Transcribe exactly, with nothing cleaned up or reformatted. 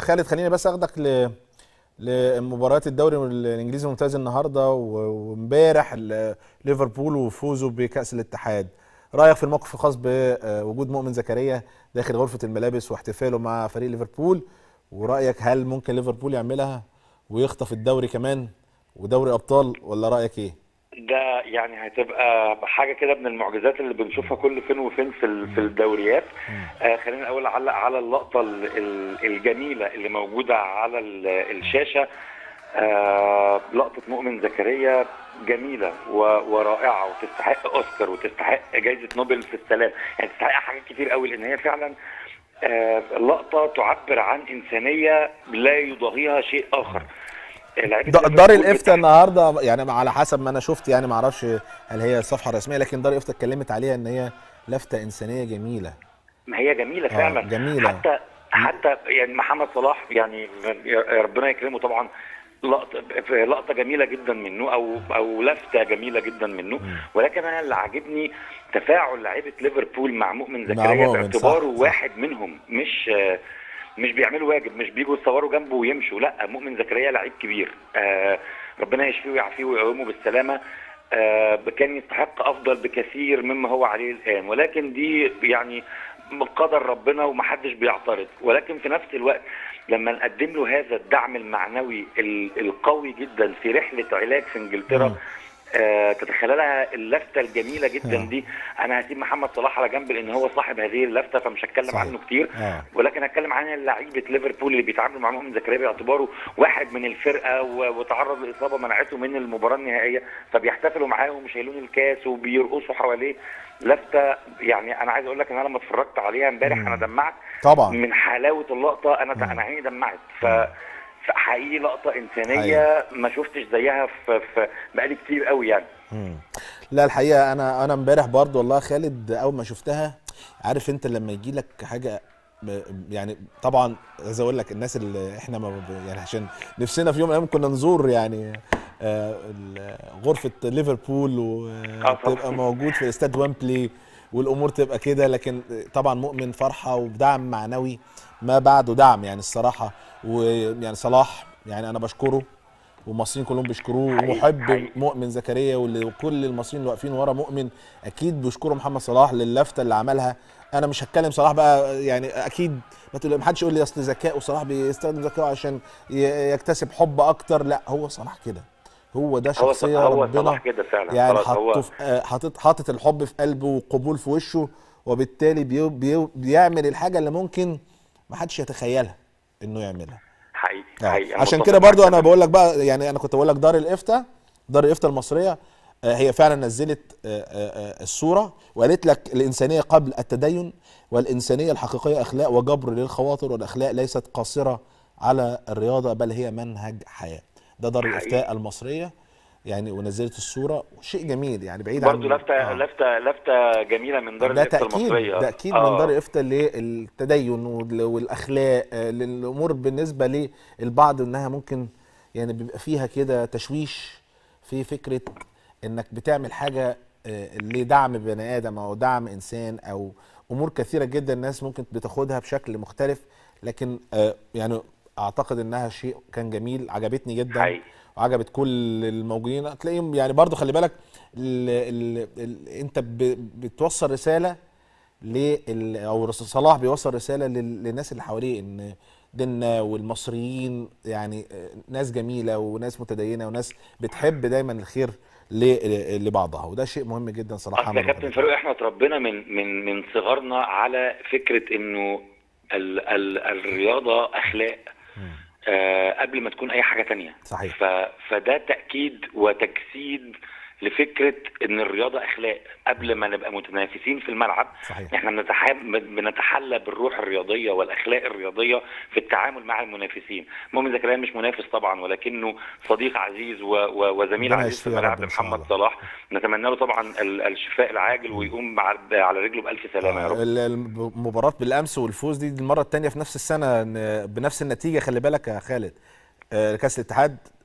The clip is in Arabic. خالد خليني بس اخدك ل لمباريات الدوري الانجليزي الممتاز النهارده وامبارح ليفربول وفوزه بكاس الاتحاد. رايك في الموقف الخاص بوجود مؤمن زكريا داخل غرفه الملابس واحتفاله مع فريق ليفربول، ورايك هل ممكن ليفربول يعملها ويخطف الدوري كمان ودوري ابطال، ولا رايك ايه؟ ده يعني هتبقى حاجه كده من المعجزات اللي بنشوفها كل فين وفين في في الدوريات. آه خلينا الاول اعلق على اللقطه الجميله اللي موجوده على الشاشه. آه لقطه مؤمن زكريا جميله ورائعه وتستحق اوسكار وتستحق جائزه نوبل في السلام، يعني تستحق حاجات كتير قوي، لان هي فعلا آه لقطه تعبر عن انسانيه لا يضاهيها شيء اخر. دار الإفتاء النهارده يعني على حسب ما انا شفت، يعني ما اعرفش هل هي الصفحه الرسميه، لكن دار الإفتاء اتكلمت عليها ان هي لفته انسانيه جميله. ما هي جميله فعلا، جميلة. حتى حتى يعني محمد صلاح، يعني ربنا يكرمه طبعا، لقطه لقطه جميله جدا منه، او او لفته جميله جدا منه، ولكن انا اللي عاجبني تفاعل لعيبه ليفربول مع مؤمن زكريا باعتباره واحد منهم، مش مش بيعملوا واجب، مش بيجوا يتصوروا جنبه ويمشوا، لا مؤمن زكريا لعيب كبير، آه ربنا يشفيه ويعافيه ويقومه بالسلامه، آه كان يستحق افضل بكثير مما هو عليه الان، ولكن دي يعني قدر ربنا ومحدش بيعترض، ولكن في نفس الوقت لما نقدم له هذا الدعم المعنوي القوي جدا في رحله علاج في انجلترا آه تتخيلها اللفته الجميله جدا دي. انا هسيب محمد صلاح على جنب لان هو صاحب هذه اللفته فمش هتكلم عنه كتير، آه. ولكن هتكلم عن لعيبه ليفربول اللي بيتعاملوا مع مؤمن زكريا باعتباره واحد من الفرقه وتعرض لاصابه منعته من المباراه النهائيه، فبيحتفلوا معاه وشايلين الكاس وبيرقصوا حواليه. لفته يعني انا عايز اقول لك ان انا لما اتفرجت عليها امبارح انا دمعت طبعا من حلاوه اللقطه، انا انا عيني دمعت، ف حقيقي لقطه انسانيه أيوة. ما شفتش زيها في بقالي كتير قوي يعني. مم. لا الحقيقه انا انا امبارح برضو والله خالد اول ما شفتها، عارف انت لما يجي لك حاجه يعني، طبعا عايز اقول لك الناس اللي احنا ما يعني عشان نفسنا في يوم من الايام كنا نزور يعني آه غرفه ليفربول وتبقى موجود في استاد ويمبلي والامور تبقى كده، لكن طبعا مؤمن فرحه ودعم معنوي ما بعده دعم يعني الصراحه، ويعني صلاح يعني انا بشكره والمصريين كلهم بيشكروه، ومحب مؤمن زكريا وكل المصريين اللي واقفين ورا مؤمن اكيد بيشكروا محمد صلاح لللفته اللي عملها. انا مش هتكلم صلاح بقى يعني اكيد ما حدش يقول لي اصل ذكاء وصلاح بيستخدم ذكائه عشان يكتسب حب اكتر، لا هو صلاح كده، هو ده شخصيه هو ربنا كده فعلا يعني، حاطط حاطط الحب في قلبه والقبول في وشه، وبالتالي بي بي بيعمل الحاجه اللي ممكن ما حدش يتخيلها انه يعملها حقيقي, يعني. حقيقي. عشان كده برضو انا بقول لك بقى، يعني انا كنت بقول لك دار الإفتاء دار الإفتاء المصريه هي فعلا نزلت الصوره وقالت لك الانسانيه قبل التدين، والانسانيه الحقيقيه اخلاق وجبر للخواطر، والاخلاق ليست قاصره على الرياضه بل هي منهج حياه. ده دار الإفتاء المصريه يعني، ونزلت الصوره شيء جميل يعني بعيد عن برضه لفته آه. لفته لفته جميله من دار الإفتاء المصريه، ده تاكيد آه. من دار الإفتاء للتدين والاخلاق للامور، بالنسبه للبعض انها ممكن يعني بيبقى فيها كده تشويش في فكره انك بتعمل حاجه لدعم بني ادم او دعم انسان او امور كثيره جدا الناس ممكن بتاخدها بشكل مختلف، لكن آه يعني اعتقد انها شيء كان جميل، عجبتني جدا حقيقي. وعجبت كل الموجودين، هتلاقيهم يعني برضو خلي بالك ال ال ال انت بتوصل رساله لل او صلاح بيوصل رساله للناس اللي حواليه ان ديننا والمصريين يعني ناس جميله وناس متدينه وناس بتحب دايما الخير لبعضها، وده شيء مهم جدا صراحه. يا كابتن فاروق احنا اتربينا من من من صغرنا على فكره انه ال ال الرياضه اخلاق أه قبل ما تكون اي حاجه تانية صحيح. ف... فده تاكيد وتجسيد لفكره ان الرياضه اخلاق قبل ما نبقى متنافسين في الملعب صحيح. احنا بنتح... بنتحلى بالروح الرياضيه والاخلاق الرياضيه في التعامل مع المنافسين. مؤمن زكريا مش منافس طبعا، ولكنه صديق عزيز و... و... وزميل عزيز في الملعب لمحمد صلاح، نتمنى له طبعا الشفاء العاجل ويقوم على رجله بالف سلامه يا رب. المباراه بالامس والفوز دي المره الثانيه في نفس السنه بنفس النتيجه، خلي بالك يا خالد كاس الاتحاد